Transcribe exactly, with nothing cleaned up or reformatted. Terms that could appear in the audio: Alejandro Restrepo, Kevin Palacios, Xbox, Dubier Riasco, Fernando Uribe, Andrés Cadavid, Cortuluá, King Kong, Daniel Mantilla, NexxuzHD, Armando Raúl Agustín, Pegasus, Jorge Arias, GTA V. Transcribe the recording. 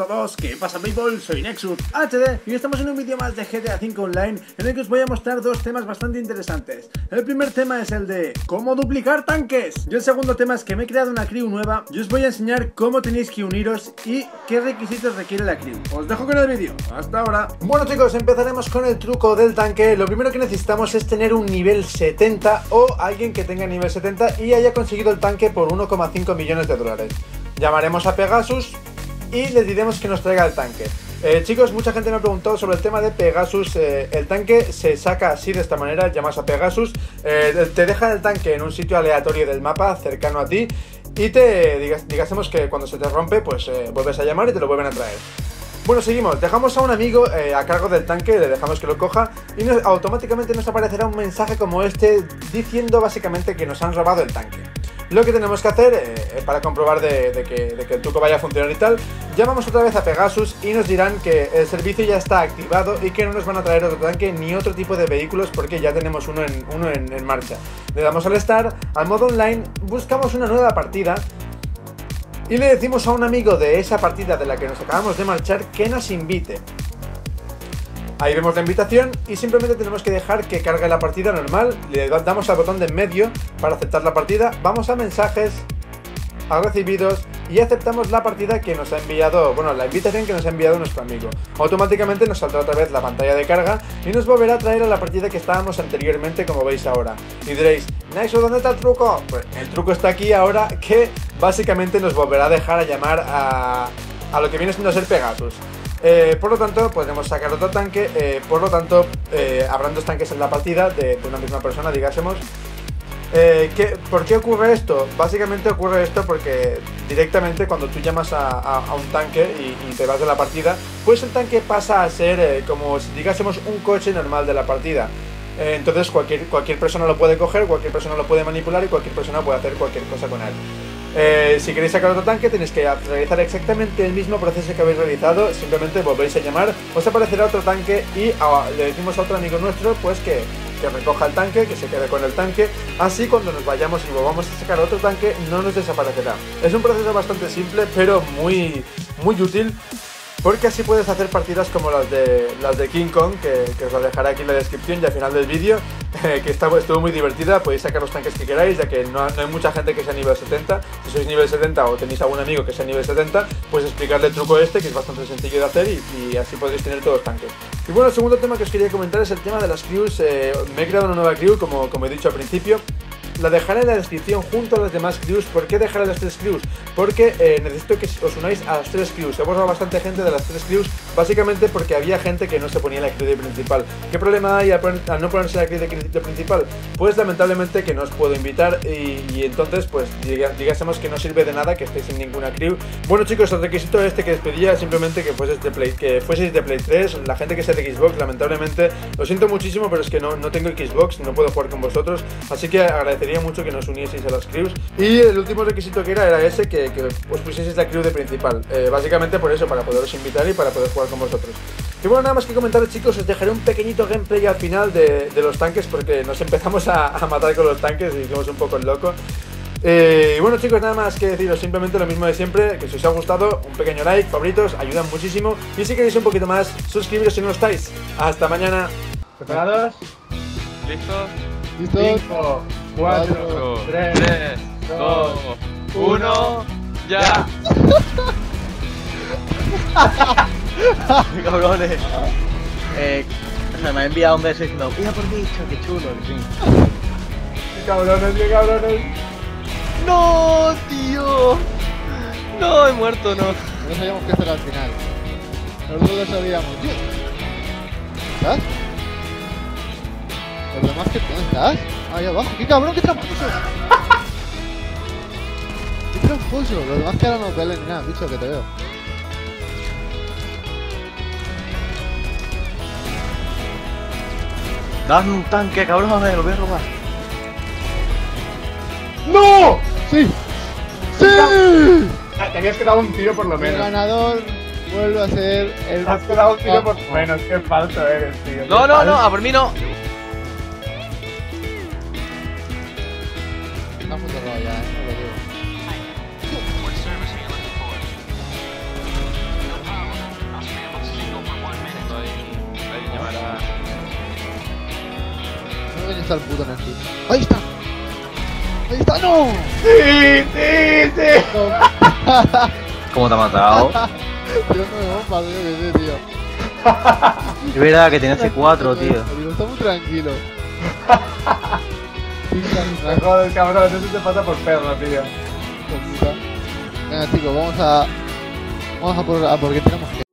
estamos todos? ¿Qué pasa, people? Soy NexxuzHD y estamos en un vídeo más de G T A cinco Online, en el que os voy a mostrar dos temas bastante interesantes. El primer tema es el de cómo duplicar tanques, y el segundo tema es que me he creado una crew nueva y os voy a enseñar cómo tenéis que uniros y qué requisitos requiere la crew. Os dejo con el vídeo, hasta ahora. Bueno, chicos, empezaremos con el truco del tanque. Lo primero que necesitamos es tener un nivel setenta o alguien que tenga nivel setenta y haya conseguido el tanque por uno coma cinco millones de dólares. Llamaremos a Pegasus y les diremos que nos traiga el tanque. Eh, chicos, mucha gente me ha preguntado sobre el tema de Pegasus. Eh, el tanque se saca así, de esta manera. Llamas a Pegasus, eh, te dejan el tanque en un sitio aleatorio del mapa, cercano a ti, y te digas, digásemos que cuando se te rompe, pues eh, vuelves a llamar y te lo vuelven a traer. Bueno, seguimos, dejamos a un amigo eh, a cargo del tanque, le dejamos que lo coja y nos, automáticamente nos aparecerá un mensaje como este, diciendo básicamente que nos han robado el tanque. Lo que tenemos que hacer, eh, para comprobar de, de, que, de que el truco vaya a funcionar y tal, llamamos otra vez a Pegasus y nos dirán que el servicio ya está activado y que no nos van a traer otro tanque ni otro tipo de vehículos porque ya tenemos uno en, uno en, en marcha. Le damos al Start, al modo online, buscamos una nueva partida y le decimos a un amigo de esa partida de la que nos acabamos de marchar que nos invite. Ahí vemos la invitación y simplemente tenemos que dejar que cargue la partida normal, le damos al botón de en medio para aceptar la partida, vamos a mensajes, a recibidos y aceptamos la partida que nos ha enviado, bueno, la invitación que nos ha enviado nuestro amigo. Automáticamente nos saldrá otra vez la pantalla de carga y nos volverá a traer a la partida que estábamos anteriormente, como veis ahora. Y diréis, Nexxuz, ¿dónde está el truco? Pues el truco está aquí ahora, que básicamente nos volverá a dejar a llamar a, a lo que viene siendo ser Pegasus. Eh, por lo tanto, podremos sacar otro tanque, eh, por lo tanto, eh, habrán dos tanques en la partida de, de una misma persona, digásemos. Eh, ¿qué, ¿Por qué ocurre esto? Básicamente ocurre esto porque directamente cuando tú llamas a, a, a un tanque y, y te vas de la partida, pues el tanque pasa a ser eh, como si digásemos un coche normal de la partida. Eh, entonces cualquier, cualquier persona lo puede coger, cualquier persona lo puede manipular y cualquier persona puede hacer cualquier cosa con él. Eh, si queréis sacar otro tanque tenéis que realizar exactamente el mismo proceso que habéis realizado, simplemente volvéis a llamar, os aparecerá otro tanque y a, le decimos a otro amigo nuestro pues que, que recoja el tanque, que se quede con el tanque, así cuando nos vayamos y volvamos a sacar otro tanque no nos desaparecerá. Es un proceso bastante simple pero muy, muy útil, porque así puedes hacer partidas como las de, las de King Kong, que, que os la dejaré aquí en la descripción y al final del vídeo, eh, que está, estuvo muy divertida. Podéis sacar los tanques que queráis, ya que no, no hay mucha gente que sea nivel setenta. Si sois nivel setenta o tenéis algún amigo que sea nivel setenta, pues explicarle el truco este, que es bastante sencillo de hacer y, y así podéis tener todos los tanques. Y bueno, el segundo tema que os quería comentar es el tema de las crews. Eh, me he creado una nueva crew, como, como he dicho al principio. La dejaré en la descripción junto a las demás crews. ¿Por qué dejaré las tres crews? Porque eh, necesito que os unáis a las tres crews. Hemos hablado bastante gente de las tres crews, básicamente porque había gente que no se ponía la crew de principal. ¿Qué problema hay al, poner, al no ponerse la crew de, de principal? Pues lamentablemente que no os puedo invitar y, y entonces pues digásemos que no sirve de nada que estéis en ninguna crew. Bueno, chicos, el requisito este que les pedía simplemente que fueseis de Play, que fueseis de Play tres. La gente que sea de Xbox, lamentablemente, lo siento muchísimo, pero es que no, no tengo Xbox, no puedo jugar con vosotros, así que agradecería mucho que nos unieseis a las crews. Y el último requisito que era era ese, que, que os pusieseis la crew de principal, eh, básicamente por eso, para poderos invitar y para poder jugar con vosotros. Y bueno, nada más que comentar, chicos, os dejaré un pequeñito gameplay al final de, de los tanques, porque nos empezamos a, a matar con los tanques y hicimos un poco el loco. Eh, y bueno, chicos, nada más que deciros, simplemente lo mismo de siempre, que si os ha gustado, un pequeño like, favoritos, ayudan muchísimo, y si queréis un poquito más, suscribiros si no lo estáis. Hasta mañana. ¿Preparados? ¿Listos? ¿Listos? Cinco. cuatro, tres, dos, uno, ya. Cabrones. Eh, me ha enviado un beso diciendo, mira por bicho, qué chulo, en fin. Qué cabrones, qué cabrones. No, tío. No, he muerto, no. No sabíamos qué hacer al final. Nosotros lo sabíamos, tío. ¿Estás? ¿Los demás que dónde estás? Ahí abajo, qué cabrón, qué tramposo. Qué tramposo, los demás que ahora no pelean ni nada, bicho, que te veo. Dame un tanque, cabrón, a ver, lo voy a robar. ¡No! ¡Sí! ¡Sí! Te habías quedado un tiro por lo menos. El ganador vuelve a ser el... Has quedado un tiro por lo menos, qué falso eres, tío. No, no, no, a por mí no. Ya, no lo digo. está el puto Nexxuz? ¡Ahí está! ¡Ahí está! ¡No! ¡Sí! ¡Sí! ¡Sí! No. ¿Cómo te ha matado? Dios, no me bomba, tío, que tío. Es verdad que tenía C cuatro, tío. Digo, está muy tranquilo. Me jodas, cabrón, eso te pasa por perra, tío. Venga, chicos, vamos a... Vamos a por... a porque tenemos que...